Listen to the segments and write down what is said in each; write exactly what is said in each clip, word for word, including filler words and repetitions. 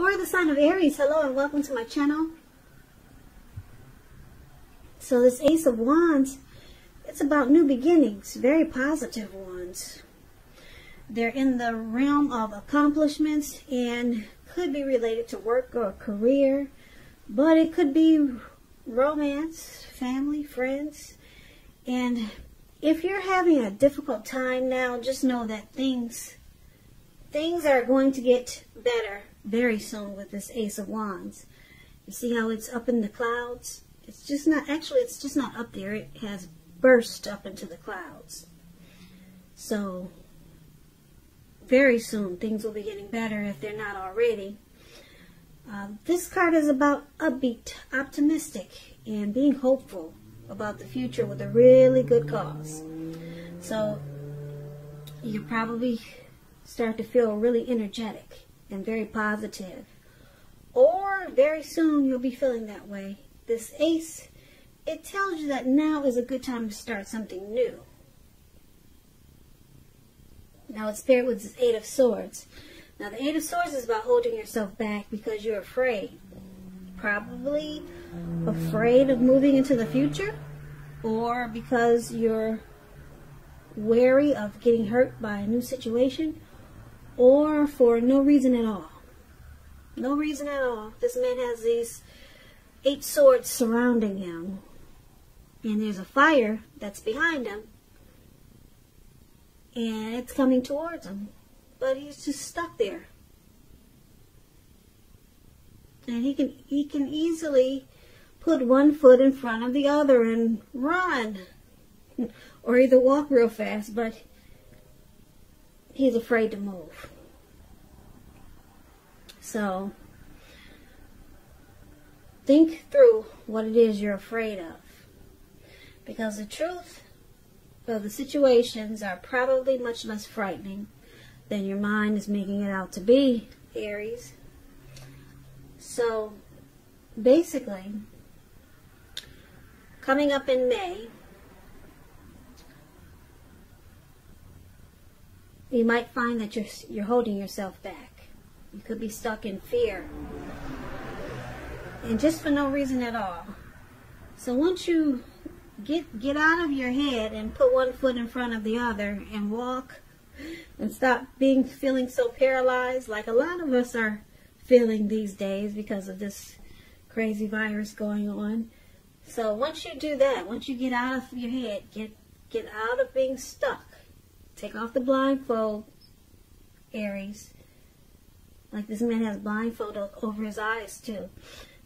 For the sign of Aries, hello and welcome to my channel. So this Ace of Wands, it's about new beginnings, very positive ones. They're in the realm of accomplishments and could be related to work or career, but it could be romance, family, friends. And if you're having a difficult time now, just know that things things are going to get better very soon with this Ace of Wands. You see how it's up in the clouds? It's just not, actually it's just not up there. It has burst up into the clouds. So very soon things will be getting better if they're not already. Uh, this card is about upbeat, optimistic, and being hopeful about the future with a really good cause. So you probably start to feel really energetic and very positive, or very soon you'll be feeling that way. This ace, it tells you that now is a good time to start something new. Now it's paired with this Eight of Swords. Now the Eight of Swords is about holding yourself back because you're afraid. Probably afraid of moving into the future, or because you're wary of getting hurt by a new situation, or for no reason at all. No reason at all. This man has these eight swords surrounding him, and there's a fire that's behind him, and it's coming towards him. But he's just stuck there. And he can he can easily put one foot in front of the other and run. Or either walk real fast, but he's afraid to move. So think through what it is you're afraid of. Because the truth of the situations are probably much less frightening than your mind is making it out to be, Aries. So basically, coming up in May, you might find that you're, you're holding yourself back. You could be stuck in fear, and just for no reason at all. So once you get, get out of your head and put one foot in front of the other and walk, and stop being feeling so paralyzed like a lot of us are feeling these days because of this crazy virus going on. So once you do that, once you get out of your head, get get out of being stuck. Take off the blindfold, Aries. Like this man has blindfold over his eyes too.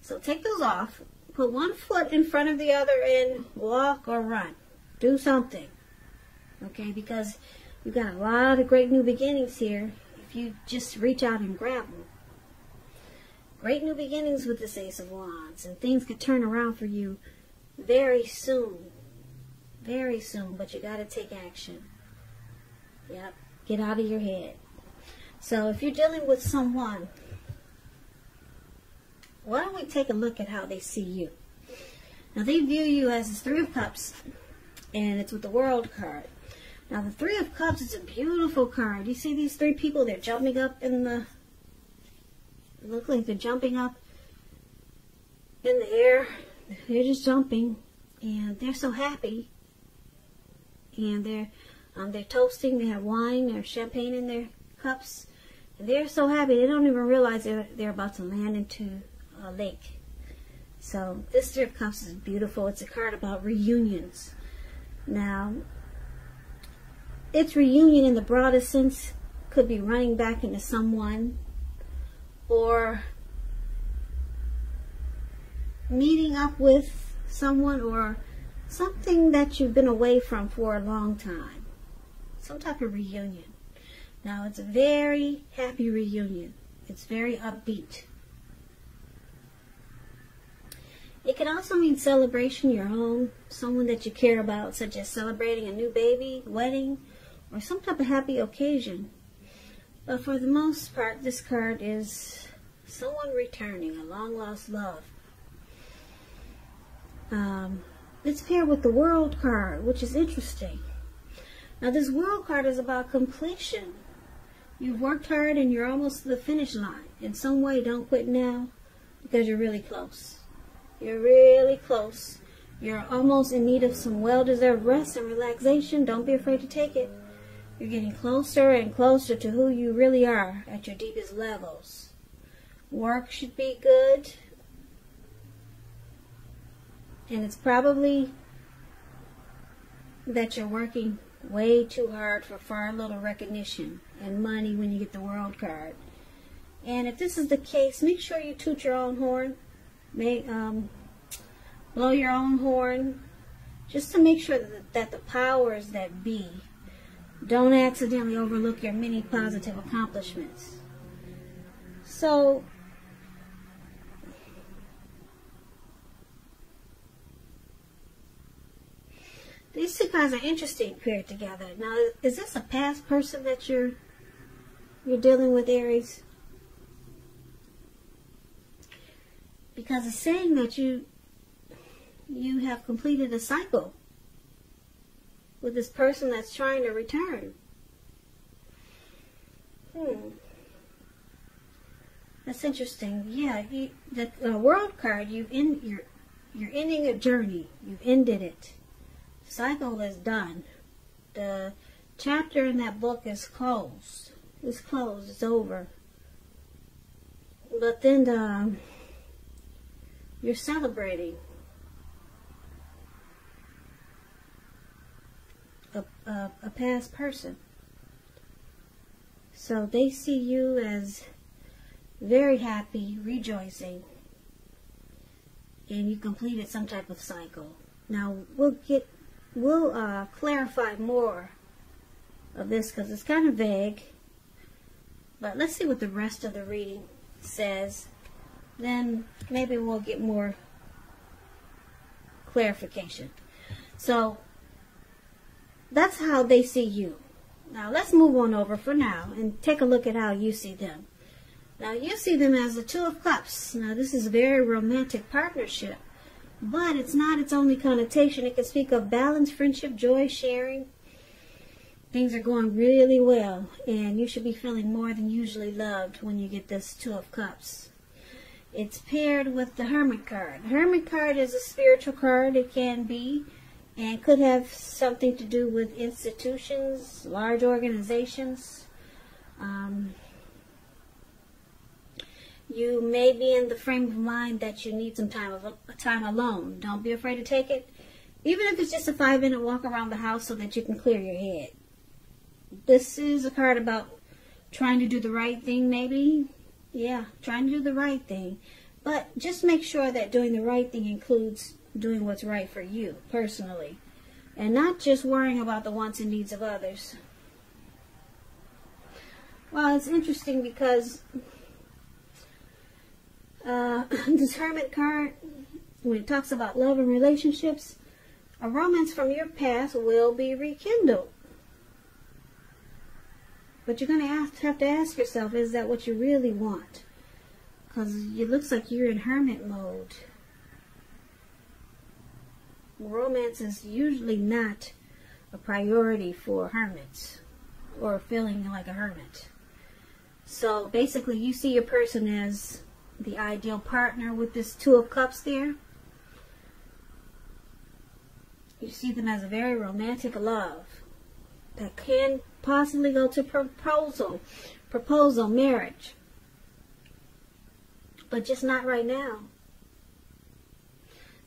So take those off. Put one foot in front of the other and walk or run. Do something. Okay, because you've got a lot of great new beginnings here if you just reach out and grab them. Great new beginnings with this Ace of Wands, and things could turn around for you very soon. Very soon, but you got to take action. Yep, get out of your head. So if you're dealing with someone, why don't we take a look at how they see you? Now they view you as this Three of Cups, and it's with the World card. Now the Three of Cups is a beautiful card. You see these three people, they're jumping up in the, look like they're jumping up in the air. They're just jumping, and they're so happy. And they're, um, they're toasting, they have wine or champagne in their cups. And they're so happy, they don't even realize they're, they're about to land into a lake. So this Three of Cups is beautiful. It's a card about reunions. Now, its reunion in the broadest sense could be running back into someone, or meeting up with someone, or something that you've been away from for a long time. Some type of reunion. Now it's a very happy reunion. It's very upbeat. It can also mean celebration, your home, someone that you care about, such as celebrating a new baby, wedding, or some type of happy occasion. But for the most part, this card is someone returning, a long-lost love. Um, it's paired with the World card, which is interesting. Now, this World card is about completion. You've worked hard and you're almost to the finish line, in some way, don't quit now, because you're really close. You're really close. You're almost in need of some well-deserved rest and relaxation. Don't be afraid to take it. You're getting closer and closer to who you really are at your deepest levels. Work should be good. And it's probably that you're working way too hard for far little recognition and money when you get the World card. And if this is the case, make sure you toot your own horn. May, um, blow your own horn, just to make sure that, that the powers that be don't accidentally overlook your many positive accomplishments. So, these two cards are interesting paired together. Now, is this a past person that you're you're dealing with, Aries? Because it's saying that you you have completed a cycle with this person that's trying to return. Hmm. That's interesting. Yeah, you, the uh, World card. You in you're you're ending a journey. You've ended it. Cycle is done. The chapter in that book is closed. It's closed. It's over. But then the, you're celebrating a, a, a past person. So they see you as very happy, rejoicing, and you completed some type of cycle. Now we'll get We'll uh, clarify more of this because it's kind of vague. But let's see what the rest of the reading says. Then maybe we'll get more clarification. So that's how they see you. Now let's move on over for now and take a look at how you see them. Now you see them as the Two of Cups. Now this is a very romantic partnership. But it's not its only connotation. It can speak of balance, friendship, joy, sharing. Things are going really well, and you should be feeling more than usually loved when you get this Two of Cups. It's paired with the Hermit card. The Hermit card is a spiritual card. It can be and could have something to do with institutions, large organizations. Um, You may be in the frame of mind that you need some time of time alone. Don't be afraid to take it, even if it's just a five-minute walk around the house so that you can clear your head. This is a card about trying to do the right thing, maybe. Yeah, trying to do the right thing. But just make sure that doing the right thing includes doing what's right for you personally, and not just worrying about the wants and needs of others. Well, it's interesting because Uh, this Hermit card, when it talks about love and relationships, a romance from your past will be rekindled. But you're going to have, have to ask yourself, is that what you really want? Because it looks like you're in hermit mode. Romance is usually not a priority for hermits or feeling like a hermit. So basically you see your person as the ideal partner with this Two of Cups there. You see them as a very romantic love that can possibly go to proposal, proposal, marriage, but just not right now.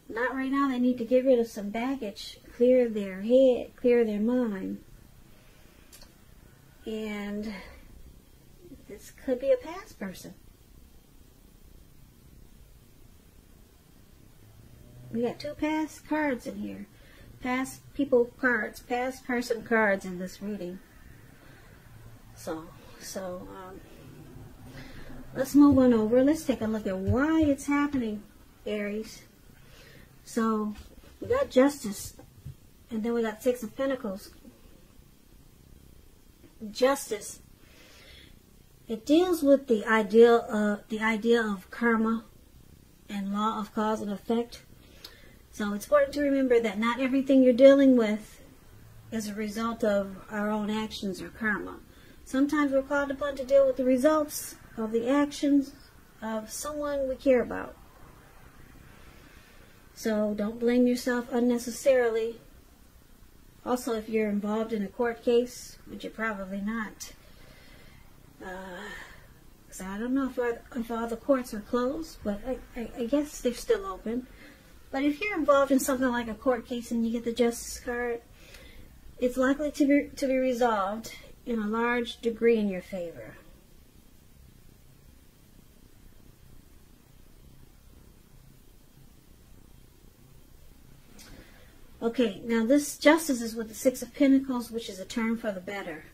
Not right now. They need to get rid of some baggage, clear their head, clear their mind, and this could be a past person. We got two past cards in here. Past people cards, past person cards in this reading. So, so um, let's move on over. Let's take a look at why it's happening, Aries. So, we got Justice, and then we got Six of Pentacles. Justice. It deals with the idea, uh, the idea of karma and law of cause and effect. So it's important to remember that not everything you're dealing with is a result of our own actions or karma. Sometimes we're called upon to deal with the results of the actions of someone we care about. So don't blame yourself unnecessarily. Also, if you're involved in a court case, which you're probably not, because uh, I don't know if, I, if all the courts are closed, but I, I, I guess they're still open. But if you're involved in something like a court case and you get the justice card, it's likely to be, to be resolved in a large degree in your favor. Okay, now this justice is with the Six of Pentacles, which is a term for the better.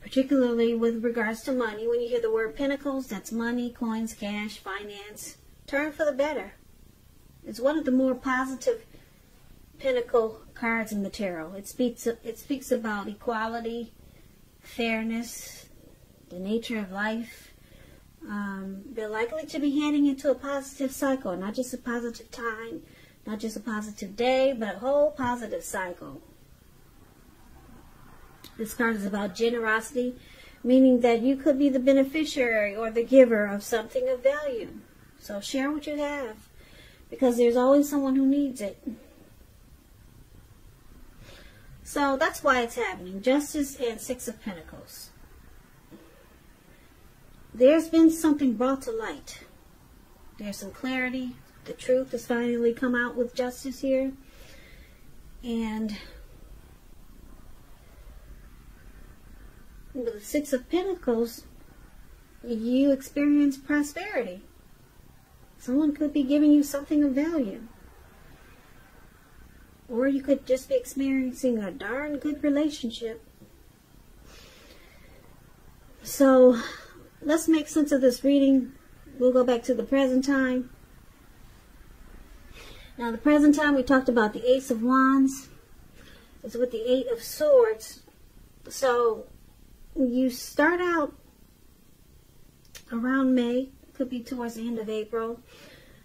Particularly with regards to money. When you hear the word pentacles, that's money, coins, cash, finance. Term for the better. It's one of the more positive pinnacle cards in the tarot. It speaks, it speaks about equality, fairness, the nature of life. Um, they're likely to be heading into a positive cycle, not just a positive time, not just a positive day, but a whole positive cycle. This card is about generosity, meaning that you could be the beneficiary or the giver of something of value. So share what you have, because there's always someone who needs it. So that's why it's happening. Justice and Six of Pentacles. There's been something brought to light. There's some clarity. The truth has finally come out with justice here. And with the Six of Pentacles, you experience prosperity. Someone could be giving you something of value. Or you could just be experiencing a darn good relationship. So let's make sense of this reading. We'll go back to the present time. Now, the present time, we talked about the Ace of Wands. It's with the Eight of Swords. So you start out around May. Could be towards the end of April.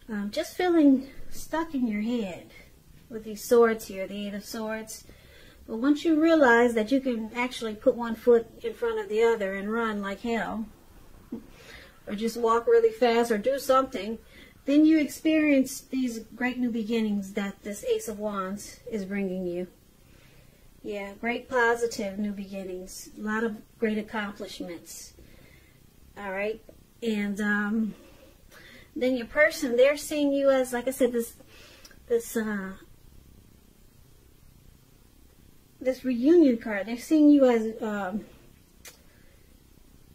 Um, just feeling stuck in your head with these swords here, the Eight of Swords. But once you realize that you can actually put one foot in front of the other and run like hell, or just walk really fast or do something, then you experience these great new beginnings that this Ace of Wands is bringing you. Yeah, great positive new beginnings, a lot of great accomplishments. All right, and um, then your person, they're seeing you as, like I said, this this uh, This reunion card. They're seeing you as um,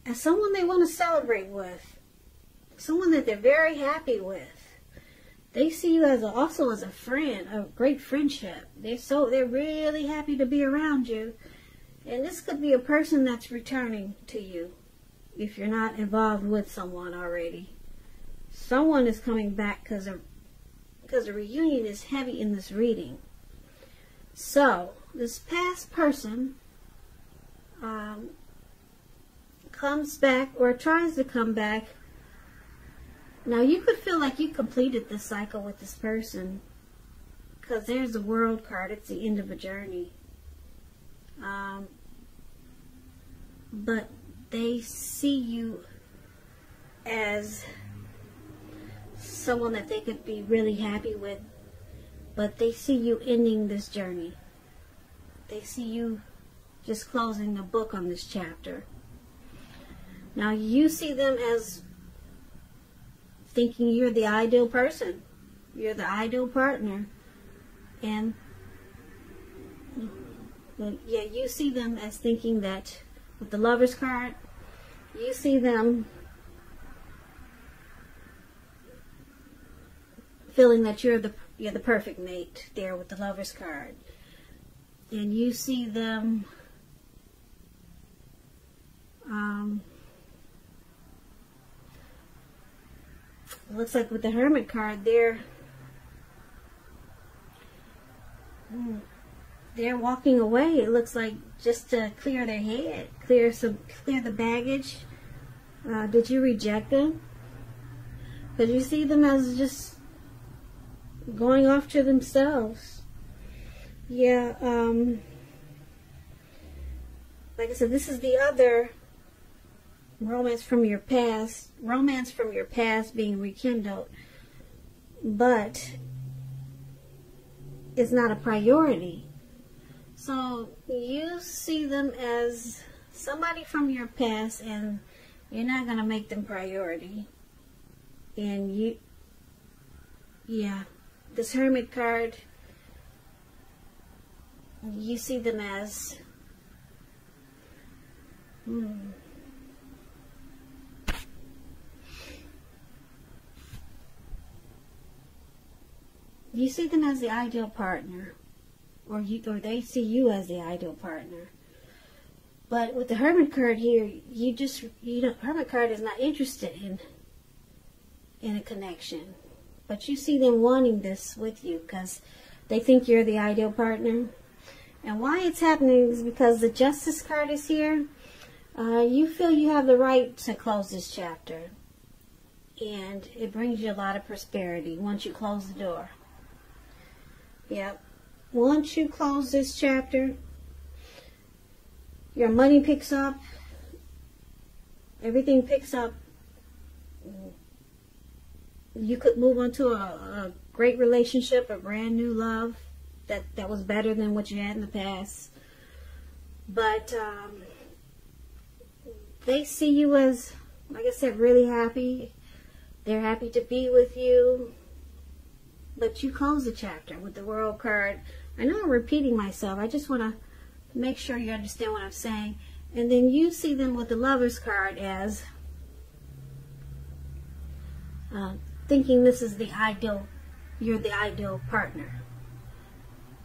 as someone they want to celebrate with, someone that they're very happy with. They see you as a, also as a friend, a great friendship. They're so they're really happy to be around you, and this could be a person that's returning to you if you're not involved with someone already. Someone is coming back because a because a reunion is heavy in this reading. So this past person um, comes back or tries to come back. Now, you could feel like you completed this cycle with this person, because there's the World card. It's the end of a journey. Um, but they see you as someone that they could be really happy with, but they see you ending this journey. They see you just closing the book on this chapter. Now, you see them as thinking you're the ideal person. You're the ideal partner. And, yeah, you see them as thinking that, with the Lover's card, you see them feeling that you're the, you're the perfect mate there with the Lover's card. And you see them um, it looks like with the Hermit card, they're they're walking away, it looks like, just to clear their head, clear some clear the baggage. Uh, did you reject them? Because you see them as just going off to themselves. Yeah, um, like I said, this is the other romance from your past, romance from your past being rekindled, but it's not a priority. So you see them as somebody from your past, and you're not going to make them priority. And you, yeah, this Hermit card, you see them as, hmm, you see them as the ideal partner, or you, or they see you as the ideal partner. But with the Hermit card here, you just, you know, Hermit card is not interested in in a connection, but you see them wanting this with you because they think you're the ideal partner. And why it's happening is because the Justice card is here. Uh, you feel you have the right to close this chapter, and it brings you a lot of prosperity once you close the door. Yep. Once you close this chapter, your money picks up, everything picks up. You could move on to a, a great relationship, a brand new love that, that was better than what you had in the past. But um, they see you as, like I said, really happy. They're happy to be with you. But you close the chapter with the World card. I know I'm repeating myself. I just want to make sure you understand what I'm saying. And then you see them with the Lovers card as uh, thinking this is the ideal, you're the ideal partner.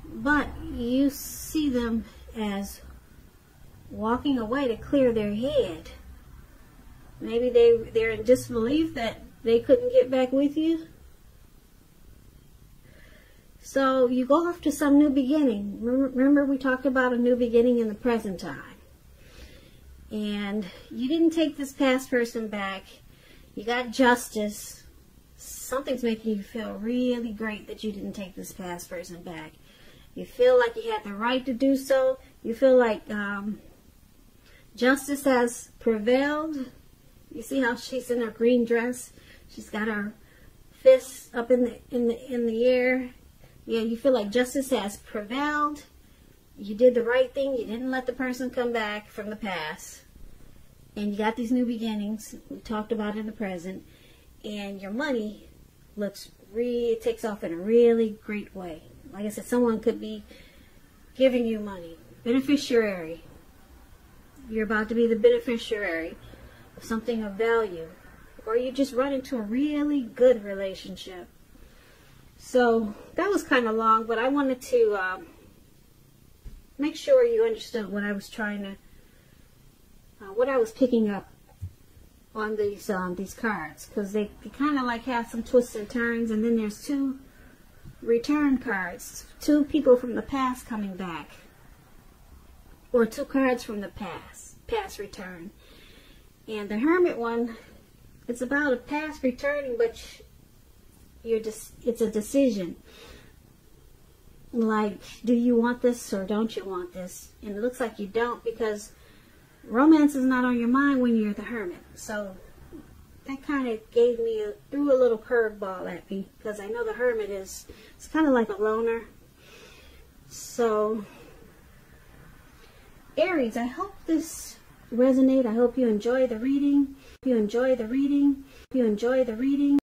But you see them as walking away to clear their head. Maybe they, they're in disbelief that they couldn't get back with you. So you go off to some new beginning. Remember, we talked about a new beginning in the present time. And you didn't take this past person back. You got justice. Something's making you feel really great that you didn't take this past person back. You feel like you had the right to do so. You feel like um, justice has prevailed. You see how she's in her green dress? She's got her fists up in the, in the, in the air. Yeah, you feel like justice has prevailed. You did the right thing. You didn't let the person come back from the past. And you got these new beginnings we talked about in the present. And your money looks really, it takes off in a really great way. Like I said, someone could be giving you money. Beneficiary. You're about to be the beneficiary of something of value. Or you just run into a really good relationship. So that was kind of long, but I wanted to um, make sure you understood what I was trying to, uh, what I was picking up on these um, these cards, because they, they kind of like have some twists and turns, and then there's two return cards, two people from the past coming back, or two cards from the past, past return, and the Hermit one, it's about a past returning, but You're just, it's a decision. Like, do you want this or don't you want this? And it looks like you don't, because romance is not on your mind when you're the Hermit. So that kind of gave me, a, threw a little curveball at me, because I know the Hermit is, it's kind of like a loner. So, Aries, I hope this resonates. I hope you enjoy the reading. You enjoy the reading. You enjoy the reading.